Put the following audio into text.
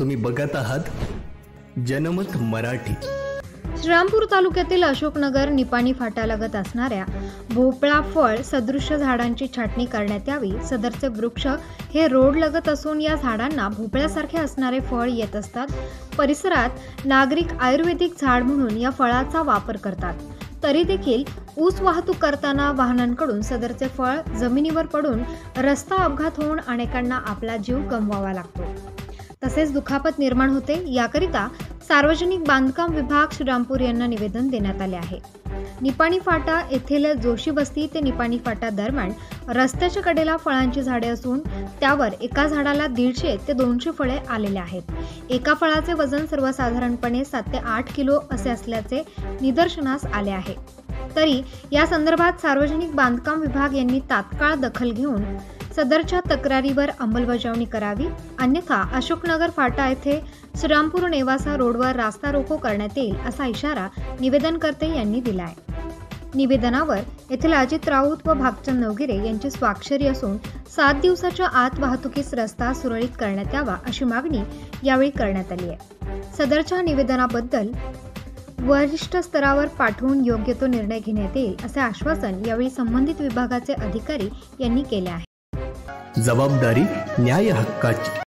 तुम्ही बघत आहात जनमत मराठी। श्रीरामपूर तालुक्यातील अशोकनगर निपाणी फाटालगत असणाऱ्या भोपळा फळ सदृश्य झाडांची छाटणी करण्यात यावी। सदरचे वृक्ष हे रोड लगत असून या झाडांना भोपळ्यासारखे असणारे फळ येत असतात। परिसरात नागरिक आयुर्वेदिक झाड म्हणून या फळाचा वापर करतात, तरी देखील ऊस वाहतूक करताना वाहनांकडून सदरचे फळ जमिनीवर पडून रस्ता अपघात होऊन अनेकांना आपला जीव गमवावा लागतो, तसेच दुखापत निर्माण होते। याकरिता सार्वजनिक बांधकाम विभाग श्रीरामपूर यांना निवेदन देण्यात आले आहे। निपाणी फाटा येथील जोशी बस्ती ते निपाणी फाटा दरम्यान रस्त्याच्या कडेला फळांची झाडे असून त्यावर एका झाडाला 150 ते 200 फळे आलेले आहेत। एका फळाचे वजन सर्वसाधारणपणे 7 ते 8 किलो असे असल्याचे निदर्शनास आले आहे। तरी या संदर्भात सार्वजनिक बांधकाम विभाग यांनी तात्काळ दखल घेऊन सदरच्या तक्रारीवर अंमलबजावणी करावी, अन्यथा अशोकनगर फाटा येथे श्रीरामपूर नेवासा रोडवर रास्ता रोको करण्यात येईल असा इशारा निवेदनकर्ते यांनी दिला आहे। निवेदनावर येथील अजित राऊत व भागचंद नवगिरे यांची स्वाक्षरी असून 7 दिवसाच्या आत वाहतुकीस रस्ता सुरळीत करण्यात यावा अशी मागणी यावेळी करण्यात आली आहे। सदरच्या निवेदनाबद्दल वरिष्ठ स्तरावर पाठवून योग्य तो निर्णय घेण्यात येईल असे आश्वासन यावेळी संबंधित विभागाचे अधिकारी यांनी केले आहे। जबाबदारी न्याय हक्काची।